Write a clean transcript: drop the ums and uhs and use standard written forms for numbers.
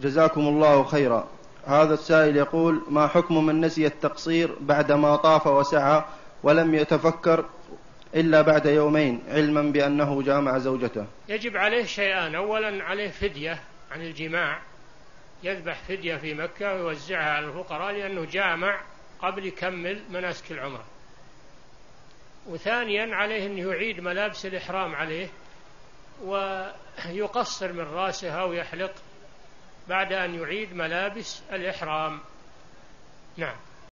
جزاكم الله خيرا. هذا السائل يقول: ما حكم من نسي التقصير بعدما طاف وسعى ولم يتفكر إلا بعد يومين، علما بأنه جامع زوجته؟ يجب عليه شيئان: أولا عليه فدية عن الجماع، يذبح فدية في مكة ويوزعها على الفقراء لأنه جامع قبل يكمل مناسك العمرة. وثانيا عليه أن يعيد ملابس الإحرام عليه ويقصر من رأسها ويحلق بعد أن يعيد ملابس الإحرام. نعم.